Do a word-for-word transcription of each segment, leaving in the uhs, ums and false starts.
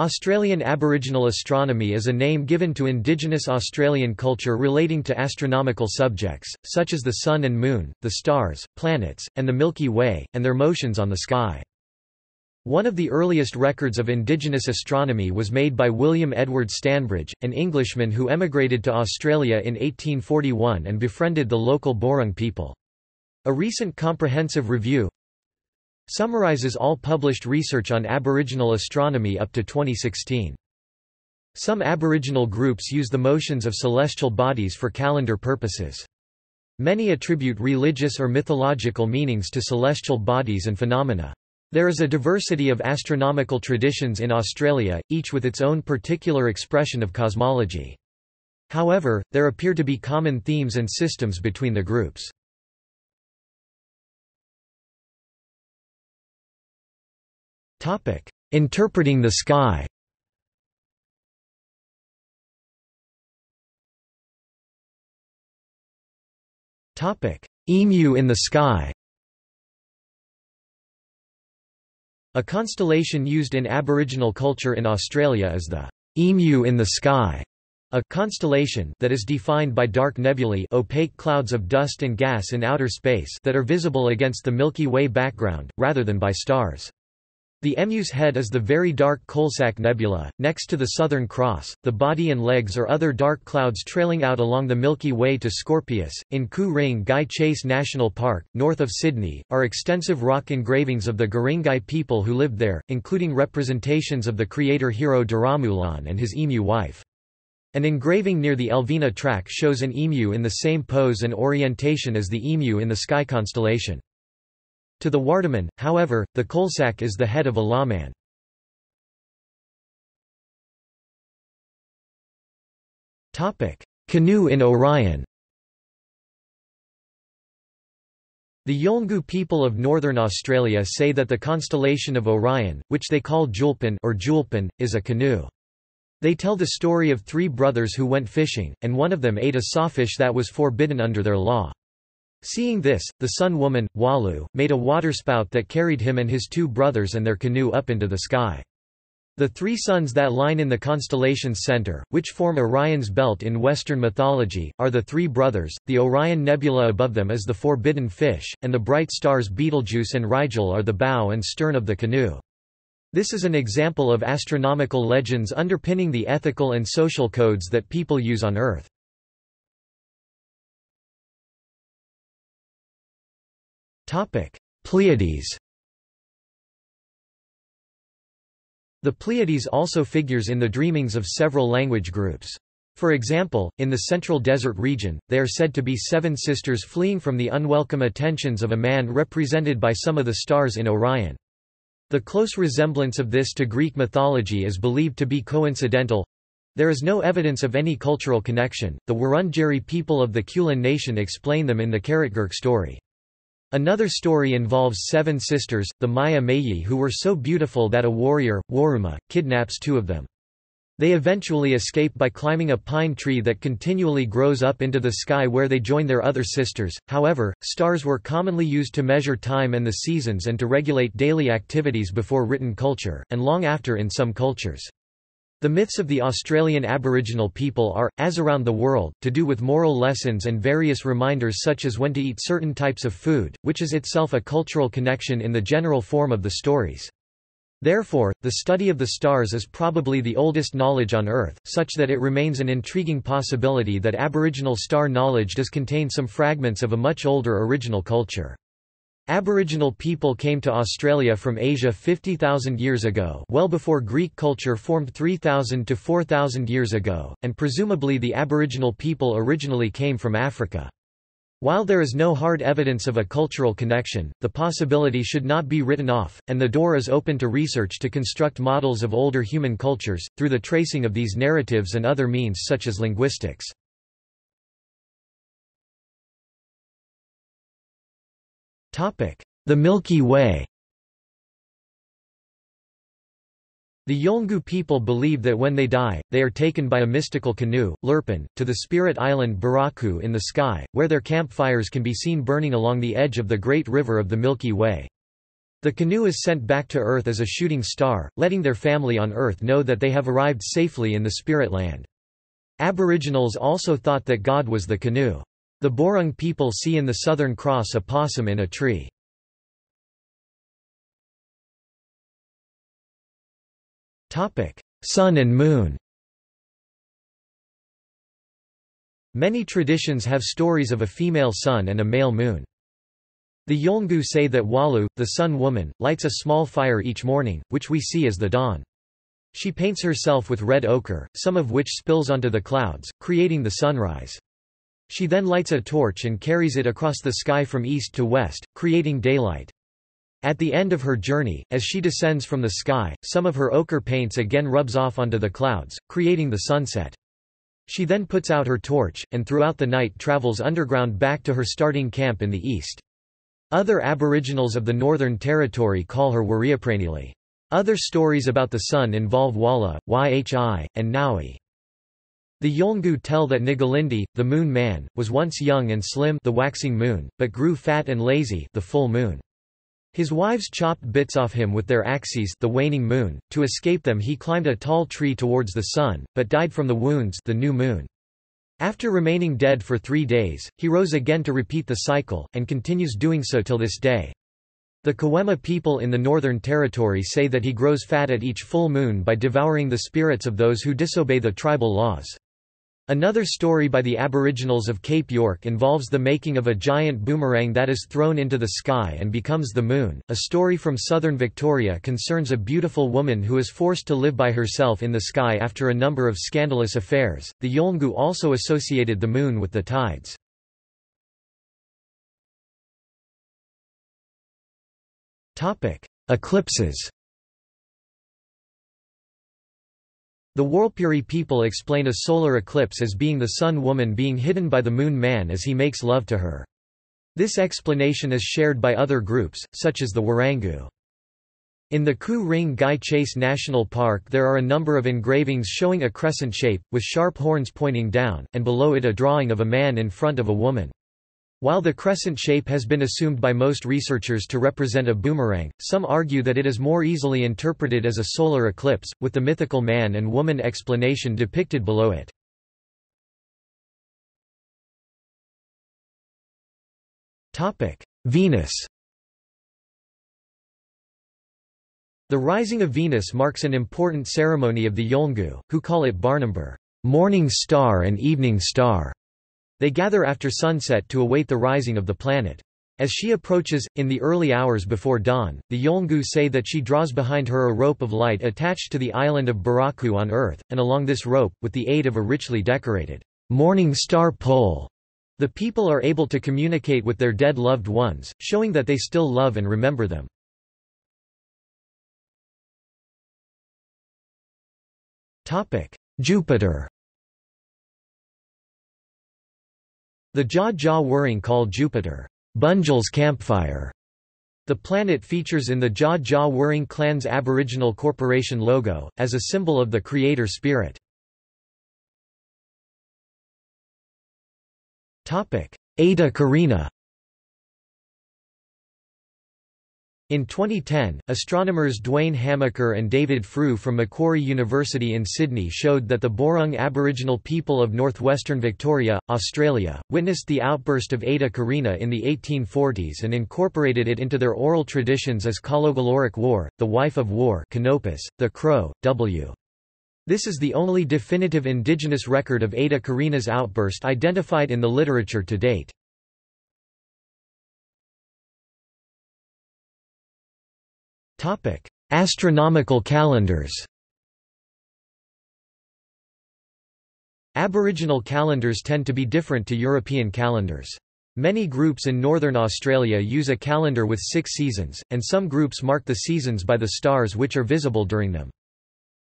Australian Aboriginal astronomy is a name given to Indigenous Australian culture relating to astronomical subjects, such as the Sun and Moon, the stars, planets, and the Milky Way, and their motions on the sky. One of the earliest records of Indigenous astronomy was made by William Edward Stanbridge, an Englishman who emigrated to Australia in eighteen forty-one and befriended the local Boorong people. A recent comprehensive review summarizes all published research on Aboriginal astronomy up to twenty sixteen. Some Aboriginal groups use the motions of celestial bodies for calendar purposes. Many attribute religious or mythological meanings to celestial bodies and phenomena. There is a diversity of astronomical traditions in Australia, each with its own particular expression of cosmology. However, there appear to be common themes and systems between the groups. Interpreting the sky. Emu in the sky. A constellation used in Aboriginal culture in Australia is the Emu in the sky, a constellation that is defined by dark nebulae, opaque clouds of dust and gas in outer space that are visible against the Milky Way background, rather than by stars. The Emu's head is the very dark Coalsack Nebula, next to the Southern Cross. The body and legs are other dark clouds trailing out along the Milky Way to Scorpius. In Ku-ring-gai Chase National Park, north of Sydney, are extensive rock engravings of the Guringai people who lived there, including representations of the creator hero Daramulan and his emu wife. An engraving near the Elvina track shows an emu in the same pose and orientation as the emu in the sky constellation. To the Wardaman, however, the Coalsack is the head of a lawman. Canoe in Orion. The Yolngu people of northern Australia say that the constellation of Orion, which they call Julpan or Julpan, is a canoe. They tell the story of three brothers who went fishing, and one of them ate a sawfish that was forbidden under their law. Seeing this, the Sun woman, Walu, made a waterspout that carried him and his two brothers and their canoe up into the sky. The three suns that line in the constellation's center, which form Orion's belt in Western mythology, are the three brothers, the Orion Nebula above them is the forbidden fish, and the bright stars Betelgeuse and Rigel are the bow and stern of the canoe. This is an example of astronomical legends underpinning the ethical and social codes that people use on Earth. Pleiades. The Pleiades also figures in the dreamings of several language groups. For example, in the Central Desert region, they are said to be seven sisters fleeing from the unwelcome attentions of a man represented by some of the stars in Orion. The close resemblance of this to Greek mythology is believed to be coincidental. There is no evidence of any cultural connection. The Wurundjeri people of the Kulin nation explain them in the Karatgurk story. Another story involves seven sisters, the Maya Meiyi, who were so beautiful that a warrior, Waruma, kidnaps two of them. They eventually escape by climbing a pine tree that continually grows up into the sky where they join their other sisters. However, stars were commonly used to measure time and the seasons and to regulate daily activities before written culture, and long after in some cultures. The myths of the Australian Aboriginal people are, as around the world, to do with moral lessons and various reminders such as when to eat certain types of food, which is itself a cultural connection in the general form of the stories. Therefore, the study of the stars is probably the oldest knowledge on Earth, such that it remains an intriguing possibility that Aboriginal star knowledge does contain some fragments of a much older original culture. Aboriginal people came to Australia from Asia fifty thousand years ago, well before Greek culture formed three thousand to four thousand years ago, and presumably the Aboriginal people originally came from Africa. While there is no hard evidence of a cultural connection, the possibility should not be written off, and the door is open to research to construct models of older human cultures, through the tracing of these narratives and other means such as linguistics. The Milky Way. The Yolngu people believe that when they die, they are taken by a mystical canoe, Lurpin, to the spirit island Baraku in the sky, where their campfires can be seen burning along the edge of the great river of the Milky Way. The canoe is sent back to Earth as a shooting star, letting their family on Earth know that they have arrived safely in the Spirit Land. Aboriginals also thought that God was the canoe. The Boorong people see in the Southern Cross a possum in a tree. Sun and Moon. Many traditions have stories of a female sun and a male moon. The Yolngu say that Walu, the sun woman, lights a small fire each morning, which we see as the dawn. She paints herself with red ochre, some of which spills onto the clouds, creating the sunrise. She then lights a torch and carries it across the sky from east to west, creating daylight. At the end of her journey, as she descends from the sky, some of her ochre paints again rubs off onto the clouds, creating the sunset. She then puts out her torch, and throughout the night travels underground back to her starting camp in the east. Other Aboriginals of the Northern Territory call her Wurriapranili. Other stories about the sun involve Wala, Yhi, and Naui. The Yolngu tell that Ngalindi, the moon man, was once young and slim, the waxing moon, but grew fat and lazy, the full moon. His wives chopped bits off him with their axes, the waning moon. To escape them he climbed a tall tree towards the sun, but died from the wounds, the new moon. After remaining dead for three days, he rose again to repeat the cycle, and continues doing so till this day. The Kawema people in the Northern Territory say that he grows fat at each full moon by devouring the spirits of those who disobey the tribal laws. Another story by the Aboriginals of Cape York involves the making of a giant boomerang that is thrown into the sky and becomes the moon. A story from southern Victoria concerns a beautiful woman who is forced to live by herself in the sky after a number of scandalous affairs. The Yolngu also associated the moon with the tides. Topic: Eclipses. The Warlpiri people explain a solar eclipse as being the sun woman being hidden by the moon man as he makes love to her. This explanation is shared by other groups, such as the Wirangu. In the Ku-ring-gai Chase National Park there are a number of engravings showing a crescent shape, with sharp horns pointing down, and below it a drawing of a man in front of a woman. While the crescent shape has been assumed by most researchers to represent a boomerang, some argue that it is more easily interpreted as a solar eclipse, with the mythical man and woman explanation depicted below it. Venus. The rising of Venus marks an important ceremony of the Yolngu, who call it Barnumber, morning star and evening star. They gather after sunset to await the rising of the planet. As she approaches, in the early hours before dawn, the Yolngu say that she draws behind her a rope of light attached to the island of Baraku on Earth, and along this rope, with the aid of a richly decorated morning star pole, the people are able to communicate with their dead loved ones, showing that they still love and remember them. Jupiter. The Jaw-Jaw whirring call Jupiter, Bunjal's campfire. The planet features in the Jaw-Jaw whirring clan's Aboriginal Corporation logo, as a symbol of the creator spirit. Eta Carinae. In twenty ten, astronomers Dwayne Hamaker and David Frew from Macquarie University in Sydney showed that the Boorong Aboriginal people of northwestern Victoria, Australia, witnessed the outburst of Eta Carinae in the eighteen forties and incorporated it into their oral traditions as Kalogaloric War, the Wife of War, Canopus, the Crow, W. This is the only definitive indigenous record of Eta Carinae's outburst identified in the literature to date. Astronomical calendars. Aboriginal calendars tend to be different to European calendars. Many groups in northern Australia use a calendar with six seasons, and some groups mark the seasons by the stars which are visible during them.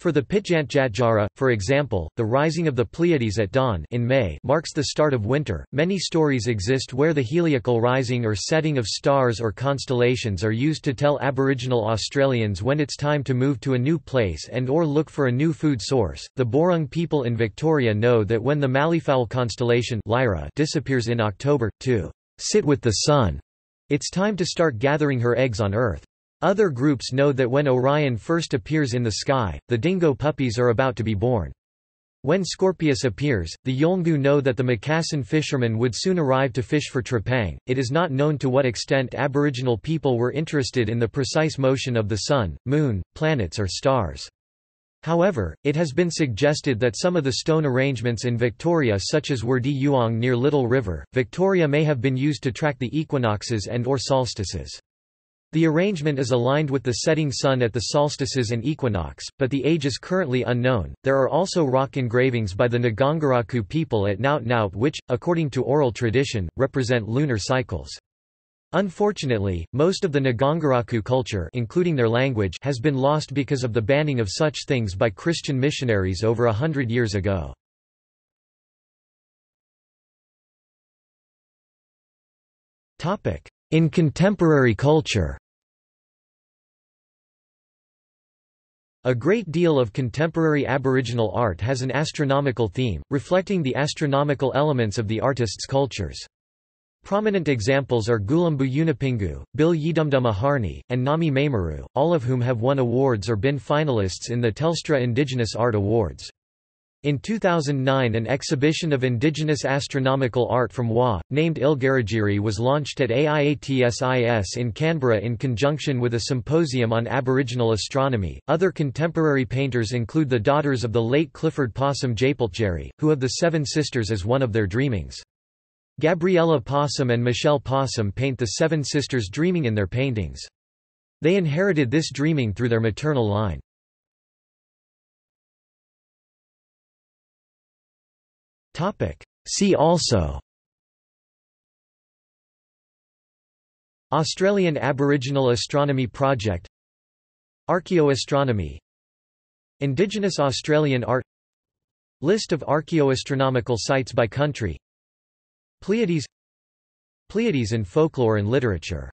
For the Pitjantjatjara, for example, the rising of the Pleiades at dawn in May marks the start of winter. Many stories exist where the heliacal rising or setting of stars or constellations are used to tell Aboriginal Australians when it's time to move to a new place and or look for a new food source. The Boorong people in Victoria know that when the Mallifowl constellation Lyra disappears in October, to sit with the sun, it's time to start gathering her eggs on Earth. Other groups know that when Orion first appears in the sky, the dingo puppies are about to be born. When Scorpius appears, the Yolngu know that the Macassan fishermen would soon arrive to fish for trepang. It is not known to what extent Aboriginal people were interested in the precise motion of the sun, moon, planets or stars. However, it has been suggested that some of the stone arrangements in Victoria, such as Werdi Uong near Little River, Victoria, may have been used to track the equinoxes and or solstices. The arrangement is aligned with the setting sun at the solstices and equinox, but the age is currently unknown. There are also rock engravings by the Ngangaraku people at Naut Naut which, according to oral tradition, represent lunar cycles. Unfortunately, most of the Ngangaraku culture, including their language, has been lost because of the banning of such things by Christian missionaries over a hundred years ago. In contemporary culture, a great deal of contemporary Aboriginal art has an astronomical theme, reflecting the astronomical elements of the artist's cultures. Prominent examples are Gulumbu Unipingu, Bill Yidumduma Harney, and Nami Maimaru, all of whom have won awards or been finalists in the Telstra Indigenous Art Awards. In two thousand nine, an exhibition of indigenous astronomical art from Wa, named Ilgarajiri, was launched at AIATSIS in Canberra in conjunction with a symposium on Aboriginal astronomy. Other contemporary painters include the daughters of the late Clifford Possum Japalcheri, who have the Seven Sisters as one of their dreamings. Gabriella Possum and Michelle Possum paint the Seven Sisters dreaming in their paintings. They inherited this dreaming through their maternal line. See also: Australian Aboriginal Astronomy Project, Archaeoastronomy, Indigenous Australian Art, List of archaeoastronomical sites by country, Pleiades, Pleiades in folklore and literature.